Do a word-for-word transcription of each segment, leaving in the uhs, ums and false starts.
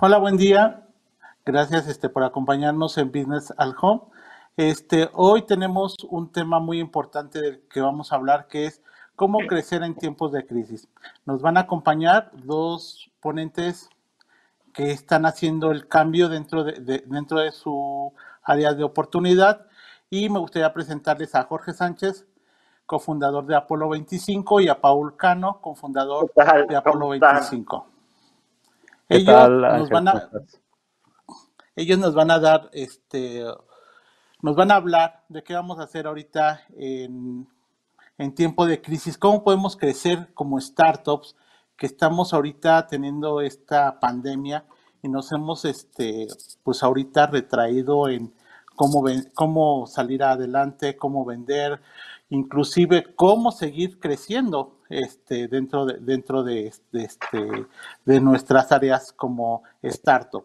Hola, buen día. Gracias este, por acompañarnos en Business at Home. Este, hoy tenemos un tema muy importante del que vamos a hablar, que es cómo crecer en tiempos de crisis. Nos van a acompañar dos ponentes que están haciendo el cambio dentro de, de, dentro de su área de oportunidad. Y me gustaría presentarles a Jorge Sánchez, cofundador de Apolo veinticinco, y a Pol Cano, cofundador de Apolo veinticinco. Ellos, tal, nos van a, ellos nos van a dar, este, nos van a hablar de qué vamos a hacer ahorita en, en tiempo de crisis, cómo podemos crecer como startups que estamos ahorita teniendo esta pandemia y nos hemos, este, pues ahorita retraído en cómo, ven, cómo salir adelante, cómo vender, inclusive cómo seguir creciendo este, dentro, de, dentro de, de, este, de nuestras áreas como startup.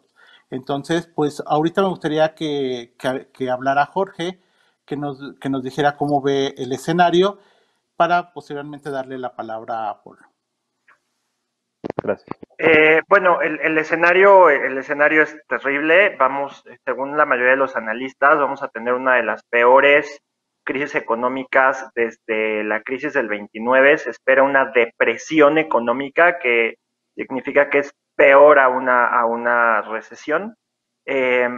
Entonces, pues ahorita me gustaría que, que, que hablara Jorge, que nos, que nos dijera cómo ve el escenario para posteriormente darle la palabra a Apolo. Gracias. Eh, bueno, el, el escenario el escenario es terrible. Vamos, según la mayoría de los analistas, vamos a tener una de las peores crisis económicas desde la crisis del veintinueve. Se espera una depresión económica, que significa que es peor a una, a una recesión. Eh,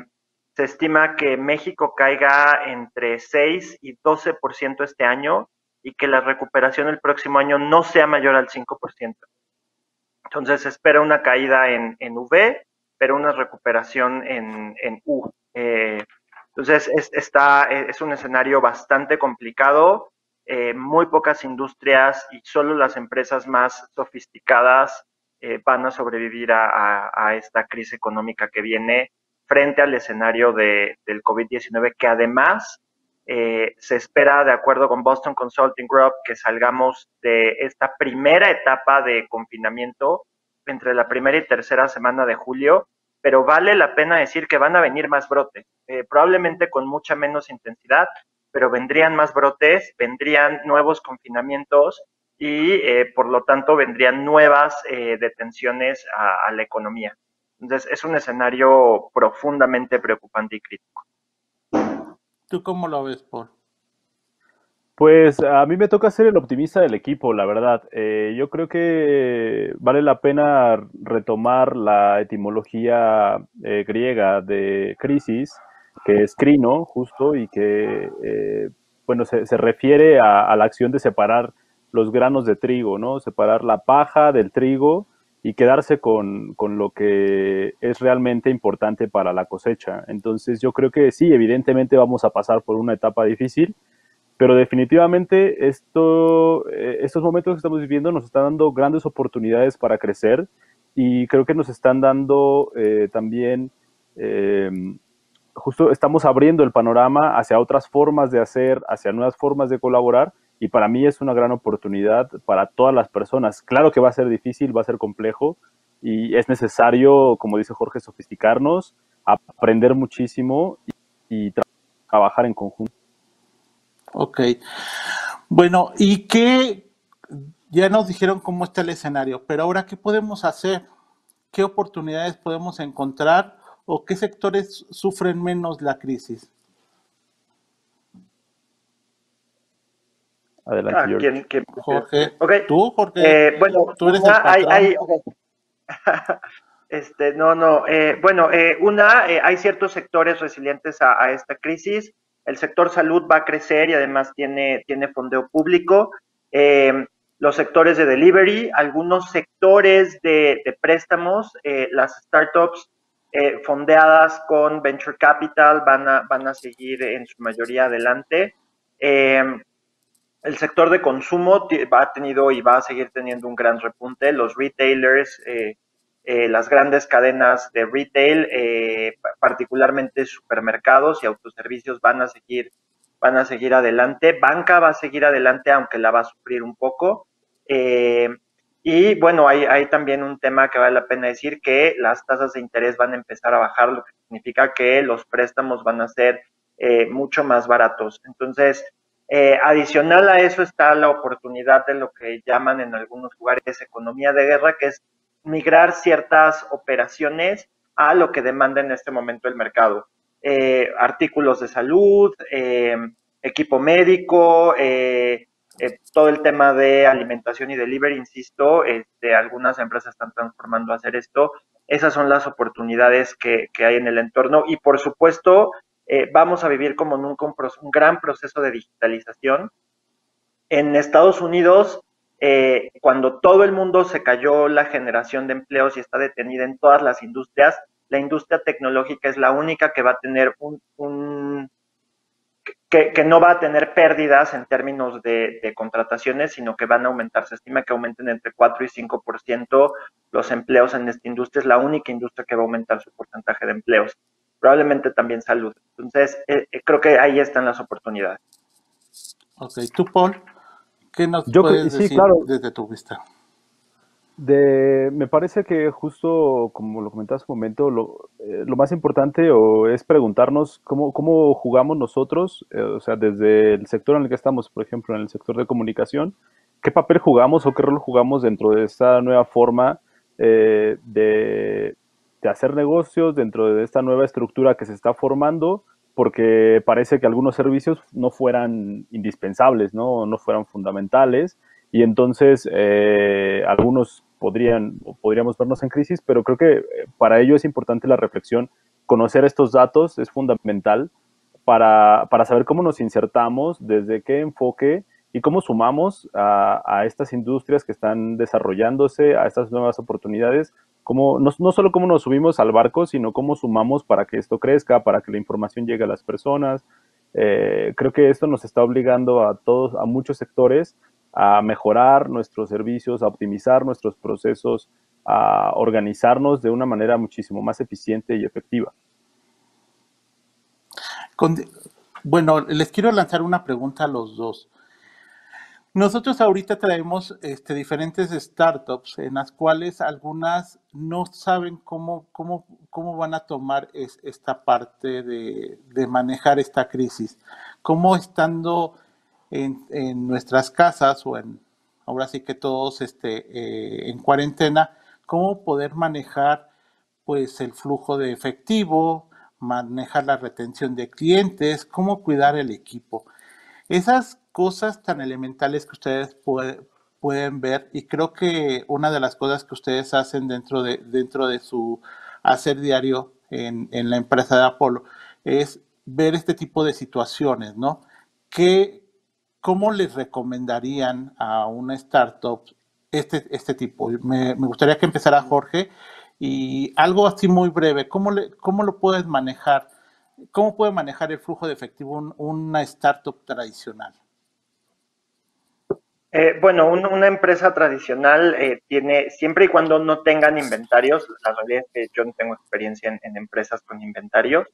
se estima que México caiga entre seis y doce por ciento este año y que la recuperación el próximo año no sea mayor al cinco por ciento. Entonces se espera una caída en, en V, pero una recuperación en, en U. Eh, Entonces, es, está, es un escenario bastante complicado, eh, muy pocas industrias y solo las empresas más sofisticadas eh, van a sobrevivir a, a, a esta crisis económica que viene frente al escenario de, del COVID diecinueve, que además eh, se espera, de acuerdo con Boston Consulting Group, que salgamos de esta primera etapa de confinamiento entre la primera y tercera semana de julio, pero vale la pena decir que van a venir más brotes, eh, probablemente con mucha menos intensidad, pero vendrían más brotes, vendrían nuevos confinamientos y eh, por lo tanto vendrían nuevas eh, detenciones a, a la economía. Entonces es un escenario profundamente preocupante y crítico. ¿Tú cómo lo ves, Pol? Pues a mí me toca ser el optimista del equipo, la verdad. Eh, yo creo que vale la pena retomar la etimología eh, griega de crisis, que es crino, justo, y que eh, bueno, se, se refiere a, a la acción de separar los granos de trigo, ¿no? Separar la paja del trigo y quedarse con, con lo que es realmente importante para la cosecha. Entonces yo creo que sí, evidentemente vamos a pasar por una etapa difícil, pero definitivamente esto, estos momentos que estamos viviendo nos están dando grandes oportunidades para crecer y creo que nos están dando eh, también, eh, justo estamos abriendo el panorama hacia otras formas de hacer, hacia nuevas formas de colaborar, y para mí es una gran oportunidad para todas las personas. Claro que va a ser difícil, va a ser complejo y es necesario, como dice Jorge, sofisticarnos, aprender muchísimo y, y tra- trabajar en conjunto. Ok. Bueno, y qué, ya nos dijeron cómo está el escenario, pero ahora, ¿qué podemos hacer? ¿Qué oportunidades podemos encontrar o qué sectores sufren menos la crisis? Adelante, ah, Jorge. ¿Quién, quién, Jorge. Okay. ¿Tú, Jorge? Eh, bueno, tú eres una, el patrón. Hay, hay, okay. este, no, no. Eh, bueno, eh, una, eh, hay ciertos sectores resilientes a, a esta crisis. El sector salud va a crecer y además tiene, tiene fondeo público. Eh, los sectores de delivery, algunos sectores de, de préstamos, eh, las startups eh, fondeadas con venture capital van a, van a seguir en su mayoría adelante. Eh, el sector de consumo ha tenido y va a seguir teniendo un gran repunte. Los retailers, eh, eh, las grandes cadenas de retail, eh, particularmente supermercados y autoservicios, van a seguir van a seguir adelante. Banca va a seguir adelante, aunque la va a sufrir un poco. Eh, y bueno, hay, hay también un tema que vale la pena decir, que las tasas de interés van a empezar a bajar, lo que significa que los préstamos van a ser eh, mucho más baratos. Entonces, eh, adicional a eso está la oportunidad de lo que llaman en algunos lugares economía de guerra, que es migrar ciertas operaciones a lo que demanda en este momento el mercado. Eh, artículos de salud, eh, equipo médico, eh, eh, todo el tema de alimentación y delivery, insisto, este, algunas empresas están transformando a hacer esto. Esas son las oportunidades que, que hay en el entorno y, por supuesto, eh, vamos a vivir como nunca un, un gran proceso de digitalización. En Estados Unidos, eh, cuando todo el mundo se cayó la generación de empleos y está detenida en todas las industrias, la industria tecnológica es la única que va a tener un, un que, que no va a tener pérdidas en términos de, de contrataciones, sino que van a aumentar. Se estima que aumenten entre cuatro y cinco por ciento los empleos en esta industria. Es la única industria que va a aumentar su porcentaje de empleos. Probablemente también salud. Entonces, eh, creo que ahí están las oportunidades. Ok. ¿Tú, Pol? ¿Qué nos Yo puedes que, sí, decir claro. desde tu vista? De, me parece que justo, como lo comentabas hace un momento, lo, eh, lo más importante o es preguntarnos cómo, cómo jugamos nosotros, eh, o sea, desde el sector en el que estamos, por ejemplo, en el sector de comunicación, qué papel jugamos o qué rol jugamos dentro de esta nueva forma eh, de, de hacer negocios, dentro de esta nueva estructura que se está formando, porque parece que algunos servicios no fueran indispensables, no, no fueran fundamentales. Y entonces, eh, algunos podrían o podríamos vernos en crisis, pero creo que para ello es importante la reflexión. Conocer estos datos es fundamental para, para saber cómo nos insertamos, desde qué enfoque y cómo sumamos a, a estas industrias que están desarrollándose, a estas nuevas oportunidades. Cómo, no, no solo cómo nos subimos al barco, sino cómo sumamos para que esto crezca, para que la información llegue a las personas. Eh, creo que esto nos está obligando a todos, a muchos sectores, a mejorar nuestros servicios, a optimizar nuestros procesos, a organizarnos de una manera muchísimo más eficiente y efectiva. Con, bueno, les quiero lanzar una pregunta a los dos. Nosotros ahorita traemos este, diferentes startups en las cuales algunas no saben cómo, cómo, cómo van a tomar es, esta parte de, de manejar esta crisis. Cómo estando... En, en nuestras casas o en, ahora sí que todos este, eh, en cuarentena, cómo poder manejar pues el flujo de efectivo, manejar la retención de clientes, cómo cuidar el equipo. Esas cosas tan elementales que ustedes puede, pueden ver, y creo que una de las cosas que ustedes hacen dentro de, dentro de su hacer diario en, en la empresa de Apolo es ver este tipo de situaciones, ¿no? ¿Qué ¿Cómo les recomendarían a una startup este, este tipo? Me, me gustaría que empezara Jorge, y algo así muy breve. ¿Cómo, le, cómo lo puedes manejar? ¿Cómo puede manejar el flujo de efectivo un, una startup tradicional? Eh, bueno, un, una empresa tradicional eh, tiene, siempre y cuando no tengan inventarios, la realidad es que yo no tengo experiencia en, en empresas con inventarios.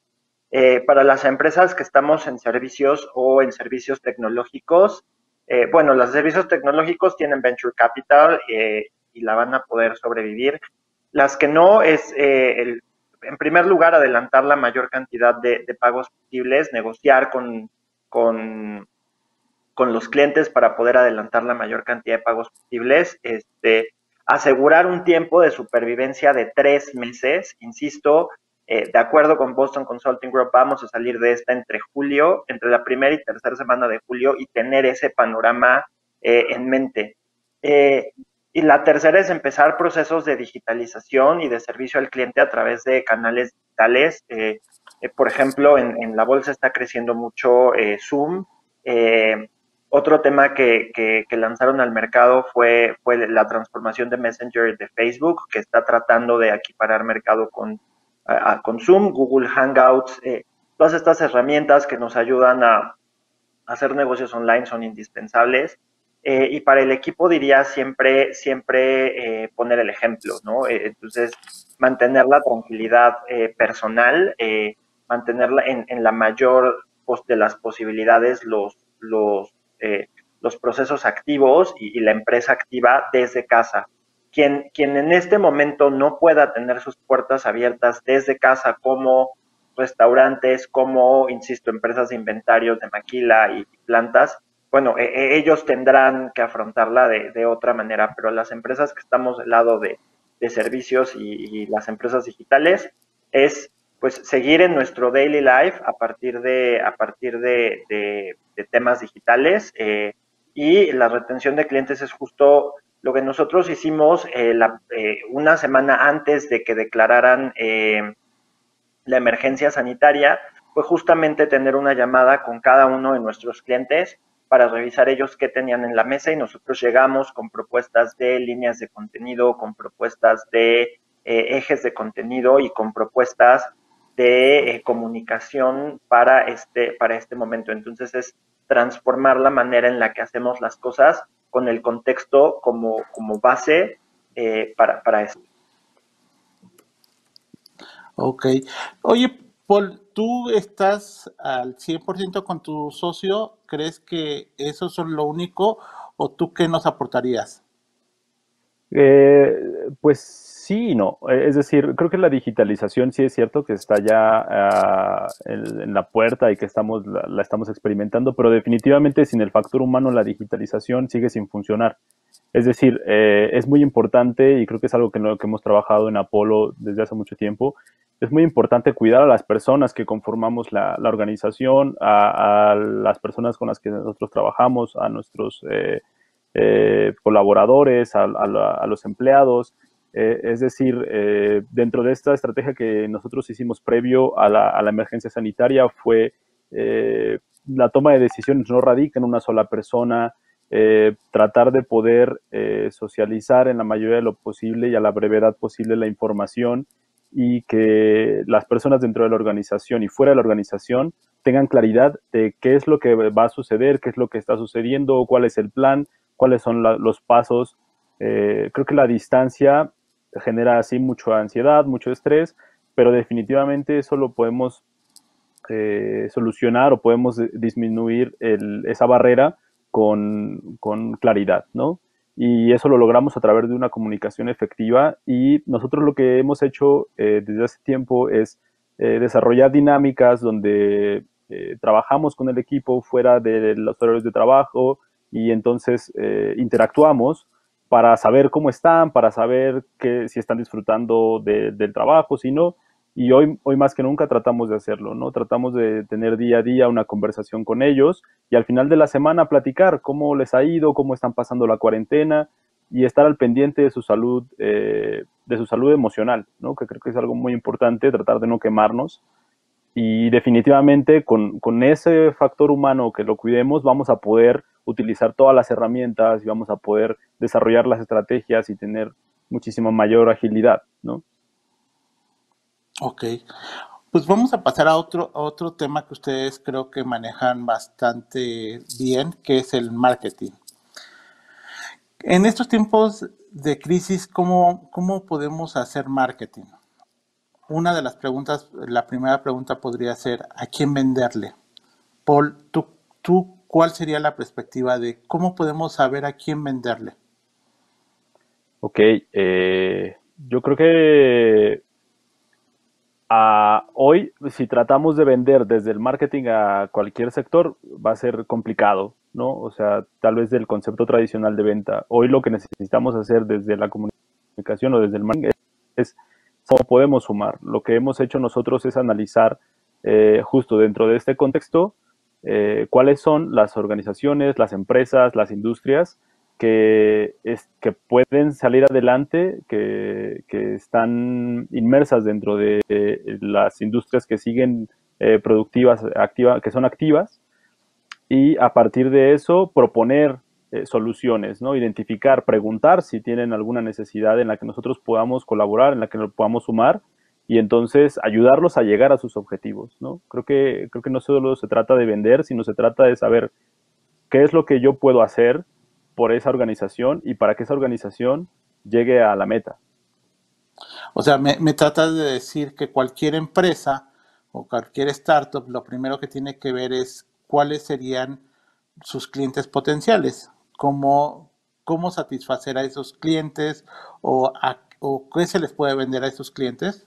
Eh, para las empresas que estamos en servicios o en servicios tecnológicos, eh, bueno, los servicios tecnológicos tienen venture capital eh, y la van a poder sobrevivir. Las que no es, eh, el, en primer lugar, adelantar la mayor cantidad de, de pagos posibles, negociar con, con, con los clientes para poder adelantar la mayor cantidad de pagos posibles, este, asegurar un tiempo de supervivencia de tres meses, insisto. Eh, de acuerdo con Boston Consulting Group, vamos a salir de esta entre julio, entre la primera y tercera semana de julio, y tener ese panorama eh, en mente. Eh, y la tercera es empezar procesos de digitalización y de servicio al cliente a través de canales digitales. Eh, eh, por ejemplo, en, en la bolsa está creciendo mucho eh, Zoom. Eh, otro tema que, que, que lanzaron al mercado fue, fue la transformación de Messenger de Facebook, que está tratando de equiparar mercado con con Zoom, Google Hangouts, eh, todas estas herramientas que nos ayudan a hacer negocios online son indispensables. Eh, y para el equipo diría siempre, siempre eh, poner el ejemplo, ¿no? Eh, entonces, mantener la tranquilidad eh, personal, eh, mantenerla en, en la mayor pues, de las posibilidades, los, los, eh, los procesos activos y, y la empresa activa desde casa. Quien, quien en este momento no pueda tener sus puertas abiertas desde casa, como restaurantes, como, insisto, empresas de inventarios de maquila y plantas, bueno, eh, ellos tendrán que afrontarla de, de otra manera, pero las empresas que estamos del lado de, de servicios y, y las empresas digitales, es pues seguir en nuestro daily life a partir de, a partir de, de, de temas digitales, eh, y la retención de clientes es justo lo que nosotros hicimos eh, la, eh, una semana antes de que declararan eh, la emergencia sanitaria, fue justamente tener una llamada con cada uno de nuestros clientes para revisar ellos qué tenían en la mesa, y nosotros llegamos con propuestas de líneas de contenido, con propuestas de eh, ejes de contenido y con propuestas de eh, comunicación para este, para este momento. Entonces, es transformar la manera en la que hacemos las cosas con el contexto como, como base eh, para, para esto. Ok. Oye, Pol, ¿tú estás al cien por ciento con tu socio? ¿Crees que eso es lo único o tú qué nos aportarías? Eh, pues sí y no. Es decir, creo que la digitalización sí es cierto que está ya uh, en, en la puerta y que estamos la, la estamos experimentando, pero definitivamente sin el factor humano la digitalización sigue sin funcionar. Es decir, eh, es muy importante y creo que es algo que, que hemos trabajado en Apolo desde hace mucho tiempo. Es muy importante cuidar a las personas que conformamos la, la organización, a, a las personas con las que nosotros trabajamos, a nuestros eh, eh, colaboradores, a, a, la, a los empleados. Eh, es decir, eh, dentro de esta estrategia que nosotros hicimos previo a la, a la emergencia sanitaria fue eh, la toma de decisiones no radica en una sola persona, eh, tratar de poder eh, socializar en la mayoría de lo posible y a la brevedad posible la información, y que las personas dentro de la organización y fuera de la organización tengan claridad de qué es lo que va a suceder, qué es lo que está sucediendo, cuál es el plan, cuáles son la, los pasos. Eh, creo que la distancia genera así mucha ansiedad, mucho estrés, pero definitivamente eso lo podemos eh, solucionar o podemos disminuir el, esa barrera con, con claridad, ¿no? Y eso lo logramos a través de una comunicación efectiva, y nosotros lo que hemos hecho eh, desde hace tiempo es eh, desarrollar dinámicas donde eh, trabajamos con el equipo fuera de los horarios de trabajo y entonces eh, interactuamos para saber cómo están, para saber que, si están disfrutando de, del trabajo, si no, y hoy, hoy más que nunca tratamos de hacerlo, ¿no? Tratamos de tener día a día una conversación con ellos y al final de la semana platicar cómo les ha ido, cómo están pasando la cuarentena y estar al pendiente de su salud, eh, de su salud emocional, ¿no? Que creo que es algo muy importante, tratar de no quemarnos. Y definitivamente con, con ese factor humano que lo cuidemos vamos a poder utilizar todas las herramientas y vamos a poder desarrollar las estrategias y tener muchísima mayor agilidad, ¿no? Ok, pues vamos a pasar a otro, a otro tema que ustedes creo que manejan bastante bien, que es el marketing. En estos tiempos de crisis, ¿cómo, cómo podemos hacer marketing? Una de las preguntas, la primera pregunta podría ser, ¿a quién venderle? Pol, ¿tú, tú cuál sería la perspectiva de cómo podemos saber a quién venderle? Ok, eh, yo creo que... Uh, hoy, si tratamos de vender desde el marketing a cualquier sector, va a ser complicado, ¿no? O sea, tal vez del concepto tradicional de venta. Hoy lo que necesitamos hacer desde la comunicación o desde el marketing es cómo podemos sumar. Lo que hemos hecho nosotros es analizar eh, justo dentro de este contexto eh, cuáles son las organizaciones, las empresas, las industrias que, es, que pueden salir adelante, que, que están inmersas dentro de eh, las industrias que siguen eh, productivas, activa, que son activas, y a partir de eso proponer eh, soluciones, ¿no? Identificar, preguntar si tienen alguna necesidad en la que nosotros podamos colaborar, en la que nos podamos sumar, y entonces ayudarlos a llegar a sus objetivos, ¿no? Creo que, creo que no solo se trata de vender, sino se trata de saber qué es lo que yo puedo hacer por esa organización y para que esa organización llegue a la meta. O sea, me, me tratas de decir que cualquier empresa o cualquier startup lo primero que tiene que ver es cuáles serían sus clientes potenciales, cómo, cómo satisfacer a esos clientes o, a, o qué se les puede vender a esos clientes.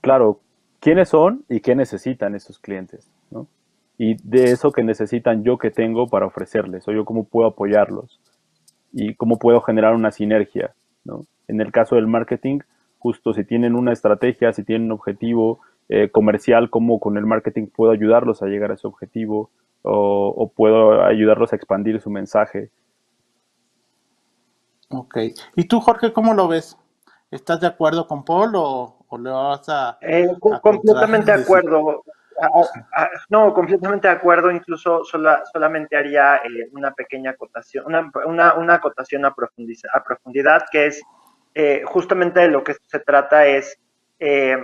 Claro, quiénes son y qué necesitan esos clientes, ¿no? Y de eso que necesitan yo que tengo para ofrecerles, o yo cómo puedo apoyarlos y cómo puedo generar una sinergia, ¿no? En el caso del marketing, justo si tienen una estrategia, si tienen un objetivo eh, comercial, cómo con el marketing puedo ayudarlos a llegar a ese objetivo o, o puedo ayudarlos a expandir su mensaje. Ok. ¿Y tú, Jorge, cómo lo ves? ¿Estás de acuerdo con Pol o, o le vas a...? Eh, a completamente de acuerdo. A, a, no, completamente de acuerdo. Incluso sola, solamente haría eh, una pequeña acotación, una, una, una acotación a, profundiza, a profundidad, que es eh, justamente de lo que se trata es, eh,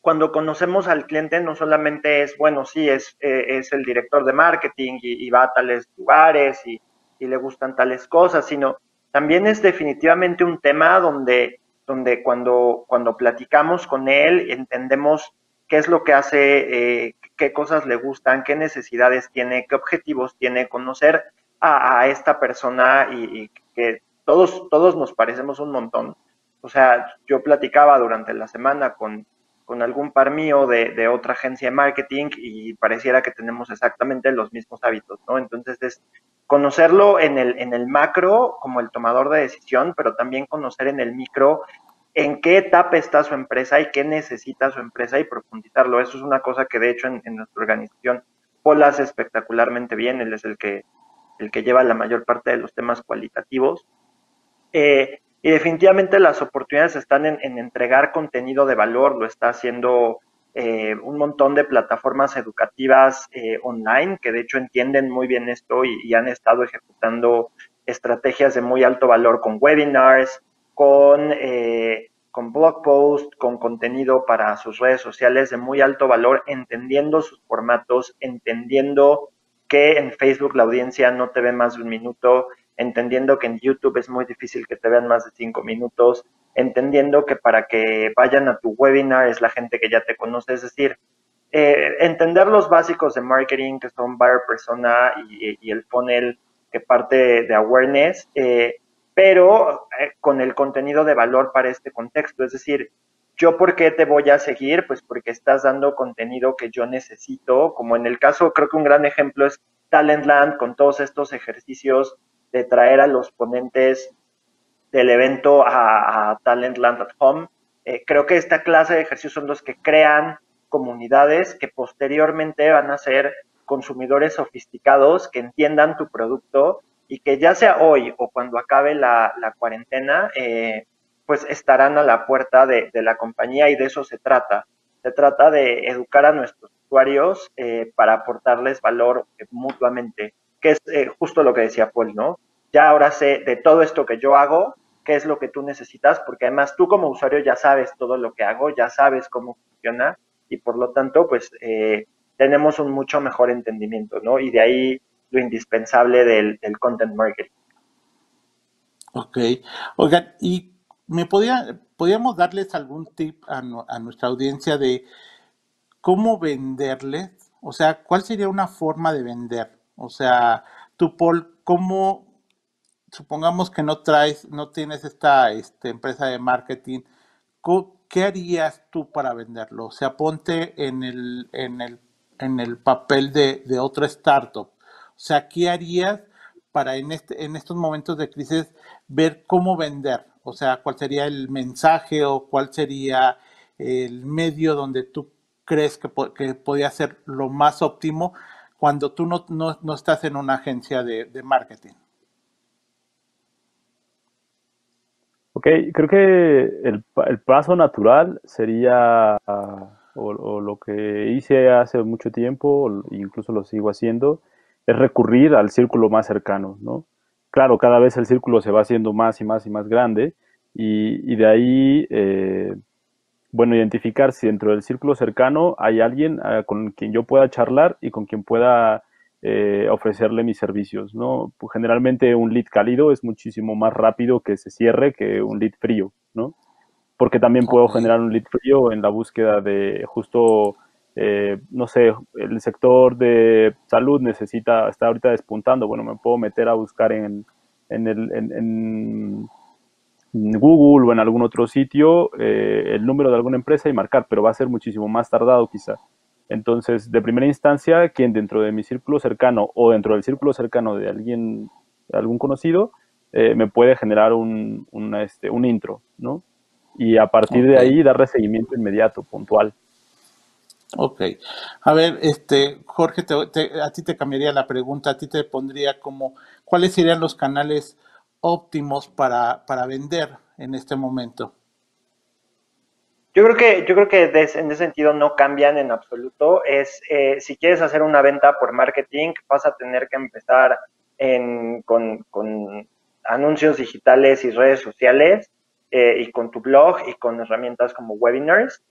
cuando conocemos al cliente, no solamente es, bueno, sí, es, eh, es el director de marketing y, y va a tales lugares y, y le gustan tales cosas, sino también es definitivamente un tema donde, donde cuando, cuando platicamos con él entendemos qué es lo que hace, eh, qué cosas le gustan, qué necesidades tiene, qué objetivos tiene, conocer a, a esta persona y, y que todos, todos nos parecemos un montón. O sea, yo platicaba durante la semana con, con algún par mío de, de otra agencia de marketing y pareciera que tenemos exactamente los mismos hábitos, ¿no? Entonces, es conocerlo en el, en el macro como el tomador de decisión, pero también conocer en el micro en qué etapa está su empresa y qué necesita su empresa y profundizarlo. Eso es una cosa que, de hecho, en, en nuestra organización Pol hace espectacularmente bien. Él es el que, el que lleva la mayor parte de los temas cualitativos. Eh, y definitivamente las oportunidades están en, en entregar contenido de valor. Lo está haciendo eh, un montón de plataformas educativas eh, online, que de hecho entienden muy bien esto y, y han estado ejecutando estrategias de muy alto valor con webinars, con, eh, con blog posts, con contenido para sus redes sociales de muy alto valor, entendiendo sus formatos, entendiendo que en Facebook la audiencia no te ve más de un minuto, entendiendo que en YouTube es muy difícil que te vean más de cinco minutos, entendiendo que para que vayan a tu webinar es la gente que ya te conoce. Es decir, eh, entender los básicos de marketing, que son buyer persona y, y el funnel, que parte de awareness, eh, pero eh, con el contenido de valor para este contexto. Es decir, ¿yo por qué te voy a seguir? Pues porque estás dando contenido que yo necesito, como en el caso, creo que un gran ejemplo es Talent Land, con todos estos ejercicios de traer a los ponentes del evento a, a Talent Land at Home. Eh, creo que esta clase de ejercicios son los que crean comunidades que posteriormente van a ser consumidores sofisticados que entiendan tu producto y que ya sea hoy o cuando acabe la, la cuarentena, eh, pues estarán a la puerta de, de la compañía, y de eso se trata. Se trata de educar a nuestros usuarios eh, para aportarles valor eh, mutuamente, que es eh, justo lo que decía Pol, ¿no? Ya ahora sé de todo esto que yo hago, qué es lo que tú necesitas, porque además tú como usuario ya sabes todo lo que hago, ya sabes cómo funciona, y por lo tanto, pues, eh, tenemos un mucho mejor entendimiento, ¿no? Y de ahí lo indispensable del, del content marketing. Ok. Oigan, ¿y me podía, podíamos darles algún tip a, no, a nuestra audiencia de cómo venderles? O sea, ¿cuál sería una forma de vender? O sea, tú, Pol, ¿cómo, supongamos que no traes, no tienes esta este, empresa de marketing, ¿qué harías tú para venderlo? O sea, ponte en el, en el, en el papel de, de otra startup. O sea, ¿qué harías para en, este, en estos momentos de crisis ver cómo vender? O sea, ¿cuál sería el mensaje o cuál sería el medio donde tú crees que, que podría ser lo más óptimo cuando tú no, no, no estás en una agencia de, de marketing? Ok, creo que el, el paso natural sería, uh, o, o lo que hice hace mucho tiempo, o incluso lo sigo haciendo, es recurrir al círculo más cercano, ¿no? Claro, cada vez el círculo se va haciendo más y más y más grande, y, y de ahí, eh, bueno, identificar si dentro del círculo cercano hay alguien eh, con quien yo pueda charlar y con quien pueda eh, ofrecerle mis servicios, ¿no? Pues generalmente un lead cálido es muchísimo más rápido que se cierre que un lead frío, ¿no? Porque también puedo generar un lead frío en la búsqueda de justo, eh, no sé, el sector de salud necesita, está ahorita despuntando, bueno, me puedo meter a buscar en, en el... En, en, Google o en algún otro sitio eh, el número de alguna empresa y marcar, pero va a ser muchísimo más tardado quizá. Entonces, de primera instancia, quien dentro de mi círculo cercano o dentro del círculo cercano de alguien, algún conocido, eh, me puede generar un, una, este, un intro, ¿no? y a partir okay. de ahí darle seguimiento inmediato, puntual. Ok. A ver, este, Jorge, te, te, a ti te cambiaría la pregunta, a ti te pondría como, ¿cuáles serían los canales óptimos para, para vender en este momento? Yo creo que, yo creo que des, en ese sentido no cambian en absoluto. Es, eh, si quieres hacer una venta por marketing, vas a tener que empezar en, con, con anuncios digitales y redes sociales, eh, y con tu blog y con herramientas como webinars.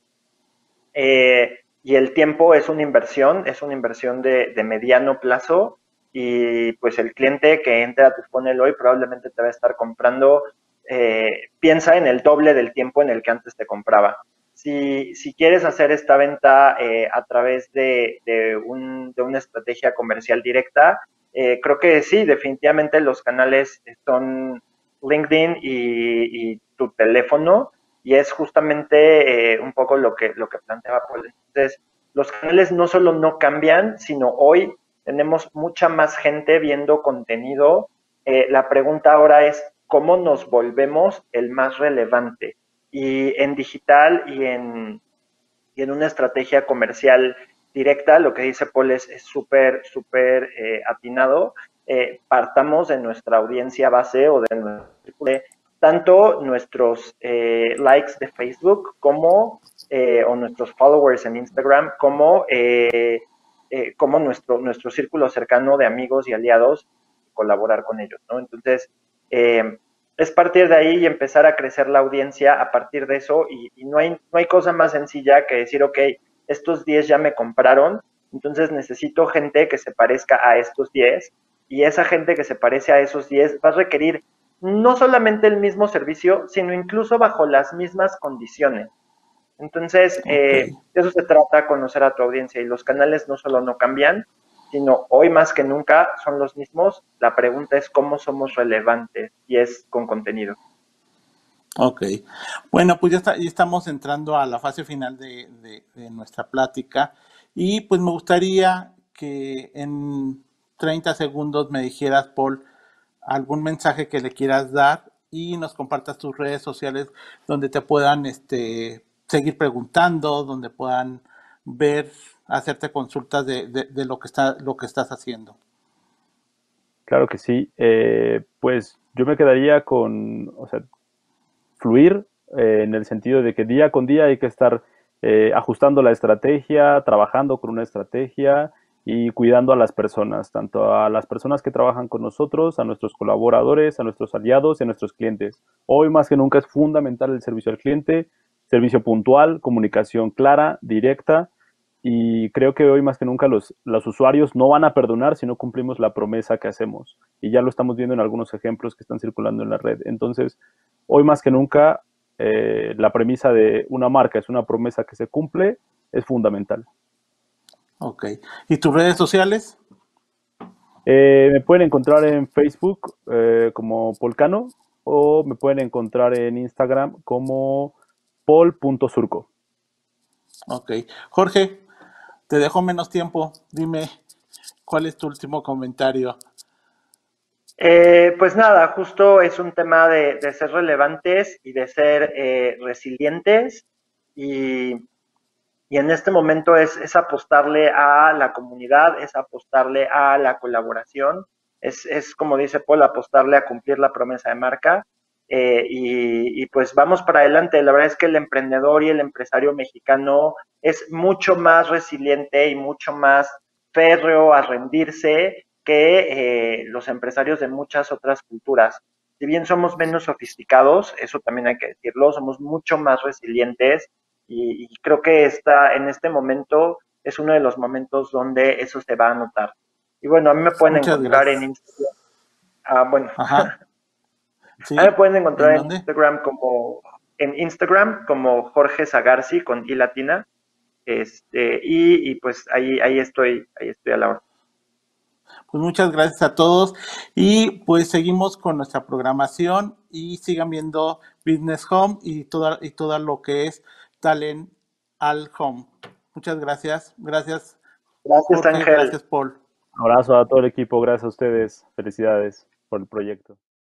Eh, y el tiempo es una inversión, es una inversión de, de mediano plazo, y pues el cliente que entra a tu funnel hoy probablemente te va a estar comprando, eh, piensa en el doble del tiempo en el que antes te compraba. Si, si quieres hacer esta venta eh, a través de, de, un, de una estrategia comercial directa, eh, creo que sí, definitivamente los canales son LinkedIn y, y tu teléfono. Y es justamente eh, un poco lo que, lo que planteaba Pol. Entonces, los canales no solo no cambian, sino hoy tenemos mucha más gente viendo contenido. Eh, la pregunta ahora es, ¿cómo nos volvemos el más relevante? Y en digital y en, y en una estrategia comercial directa, lo que dice Pol es súper, súper eh, atinado. Eh, partamos de nuestra audiencia base o de nuestra... tanto nuestros eh, likes de Facebook como eh, o nuestros followers en Instagram, como, eh, eh, como nuestro, nuestro círculo cercano de amigos y aliados, colaborar con ellos, ¿no? Entonces, eh, es partir de ahí y empezar a crecer la audiencia a partir de eso, y, y no, hay, no hay cosa más sencilla que decir, ok, estos diez ya me compraron, entonces necesito gente que se parezca a estos diez, y esa gente que se parece a esos diez va a requerir no solamente el mismo servicio, sino incluso bajo las mismas condiciones. Entonces, okay. eh, de eso se trata, conocer a tu audiencia. Y los canales no solo no cambian, sino hoy más que nunca son los mismos. La pregunta es cómo somos relevantes, y es con contenido. Ok. Bueno, pues ya, está, ya estamos entrando a la fase final de, de, de nuestra plática. Y pues me gustaría que en treinta segundos me dijeras, Pol, algún mensaje que le quieras dar, y nos compartas tus redes sociales donde te puedan este, seguir preguntando, donde puedan ver, hacerte consultas de, de, de lo que está, lo que estás haciendo. Claro que sí. Eh, pues yo me quedaría con, o sea, fluir eh, en el sentido de que día con día hay que estar eh, ajustando la estrategia, trabajando con una estrategia, y cuidando a las personas, tanto a las personas que trabajan con nosotros, a nuestros colaboradores, a nuestros aliados y a nuestros clientes. Hoy más que nunca es fundamental el servicio al cliente, servicio puntual, comunicación clara, directa, y creo que hoy más que nunca los, los usuarios no van a perdonar si no cumplimos la promesa que hacemos, y ya lo estamos viendo en algunos ejemplos que están circulando en la red. Entonces, hoy más que nunca eh, la premisa de una marca es una promesa que se cumple, es fundamental. Ok. ¿Y tus redes sociales? Eh, me pueden encontrar en Facebook eh, como Pol Cano, o me pueden encontrar en Instagram como pol punto surco. Ok. Jorge, te dejo menos tiempo. Dime, ¿cuál es tu último comentario? Eh, pues nada, justo es un tema de, de ser relevantes y de ser eh, resilientes, y... Y en este momento es, es apostarle a la comunidad, es apostarle a la colaboración, es, es como dice Pol, apostarle a cumplir la promesa de marca. Eh, y, y pues vamos para adelante. La verdad es que el emprendedor y el empresario mexicano es mucho más resiliente y mucho más férreo a rendirse que eh, los empresarios de muchas otras culturas. Si bien somos menos sofisticados, eso también hay que decirlo, somos mucho más resilientes. Y, y creo que está, en este momento es uno de los momentos donde eso se va a notar. Y bueno, a mí me pueden Muchas encontrar gracias. en Instagram. Ah, bueno. Sí. A mí me pueden encontrar en, en Instagram como en Instagram como Jorge Sagarzi con I latina. Este, y, y pues ahí, ahí estoy, ahí estoy a la hora. Pues muchas gracias a todos, y pues seguimos con nuestra programación, y sigan viendo Business Home y toda, y todo lo que es Talent Land at Home. Muchas gracias. Gracias. Gracias, Ángel. Gracias, Pol. Un abrazo a todo el equipo. Gracias a ustedes. Felicidades por el proyecto.